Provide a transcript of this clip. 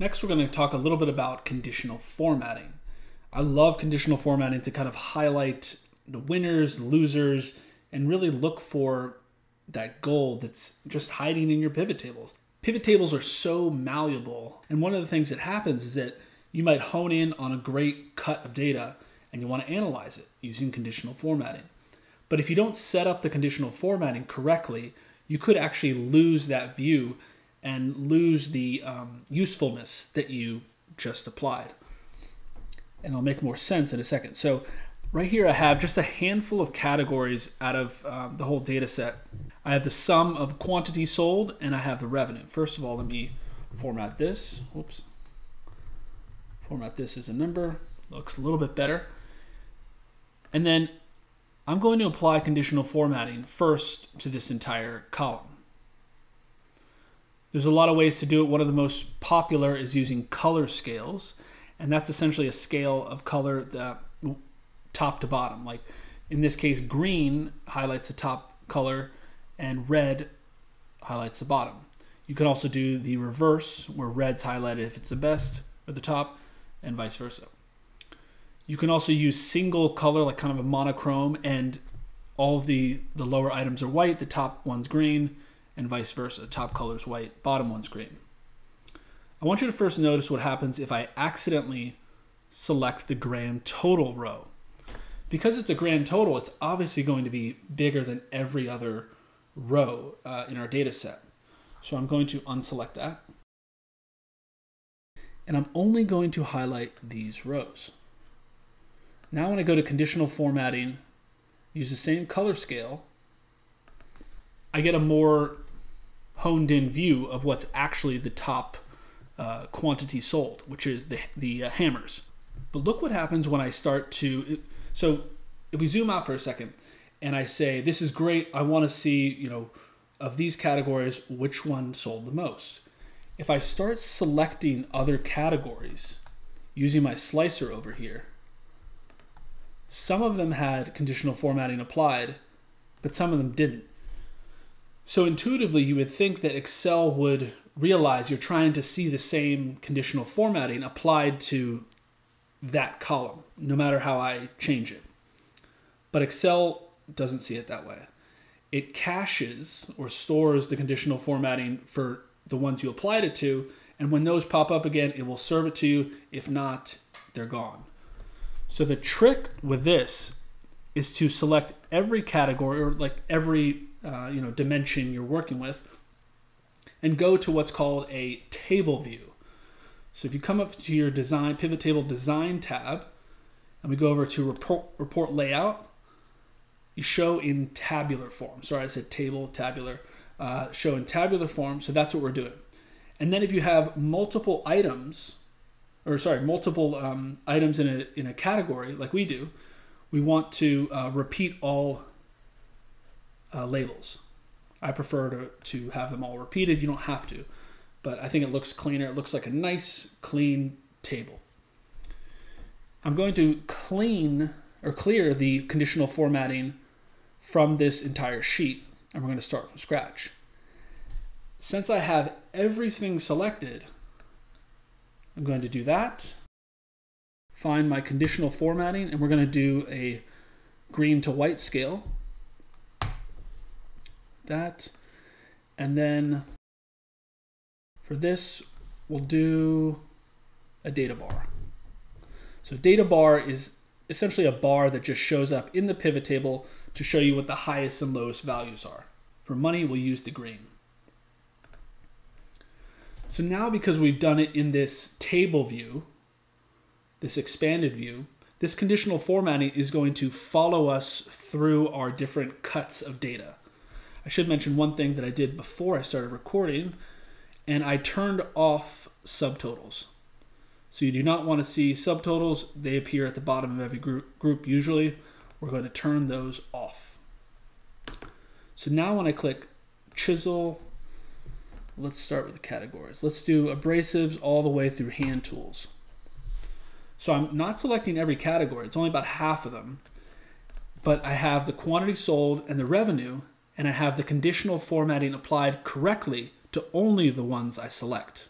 Next, we're going to talk a little bit about conditional formatting. I love conditional formatting to kind of highlight the winners, losers, and really look for that goal that's just hiding in your pivot tables. Pivot tables are so malleable. And one of the things that happens is that you might hone in on a great cut of data and you want to analyze it using conditional formatting. But if you don't set up the conditional formatting correctly, you could actually lose that view and lose the usefulness that you just applied. And I'll make more sense in a second. So right here I have just a handful of categories out of the whole data set. I have the sum of quantity sold and I have the revenue. First of all, let me format this. Whoops. Format this as a number. Looks a little bit better. And then I'm going to apply conditional formatting first to this entire column. There's a lot of ways to do it. One of the most popular is using color scales, and that's essentially a scale of color that top to bottom. Like in this case, green highlights the top color and red highlights the bottom. You can also do the reverse where red's highlighted if it's the best or the top and vice versa. You can also use single color, like kind of a monochrome, and all the lower items are white, the top one's green, and vice versa. Top color's white, bottom one's green. I want you to first notice what happens if I accidentally select the grand total row. Because it's a grand total, it's obviously going to be bigger than every other row in our data set. So I'm going to unselect that. And I'm only going to highlight these rows. Now when I go to conditional formatting, use the same color scale, I get a more honed in view of what's actually the top quantity sold, which is the hammers. But look what happens when I start to, so if we zoom out for a second and I say, this is great, I want to see, you know, of these categories, which one sold the most. If I start selecting other categories using my slicer over here, some of them had conditional formatting applied, but some of them didn't. So intuitively, you would think that Excel would realize you're trying to see the same conditional formatting applied to that column, no matter how I change it. But Excel doesn't see it that way. It caches or stores the conditional formatting for the ones you applied it to, and when those pop up again, it will serve it to you. If not, they're gone. So the trick with this is to select every category or like every dimension you're working with and go to what's called a table view. So if you come up to your design pivot table design tab and we go over to report layout, you show in tabular form. Sorry, I said table, tabular. Show in tabular form. So that's what we're doing. And then if you have multiple items, or sorry, multiple items in a category like we do, we want to repeat all labels. I prefer to have them all repeated. You don't have to, but I think it looks cleaner. It looks like a nice, clean table. I'm going to clear the conditional formatting from this entire sheet, and we're going to start from scratch. Since I have everything selected, I'm going to do that, find my conditional formatting, and we're going to do a green to white scale. That, and then for this, we'll do a data bar. So data bar is essentially a bar that just shows up in the pivot table to show you what the highest and lowest values are. For money, we'll use the green. So now because we've done it in this table view, this expanded view, this conditional formatting is going to follow us through our different cuts of data. I should mention one thing that I did before I started recording, and I turned off subtotals. So you do not want to see subtotals. They appear at the bottom of every group usually. We're going to turn those off. So now when I click chisel, let's start with the categories. Let's do abrasives all the way through hand tools. So I'm not selecting every category. It's only about half of them. But I have the quantity sold and the revenue, and I have the conditional formatting applied correctly to only the ones I select.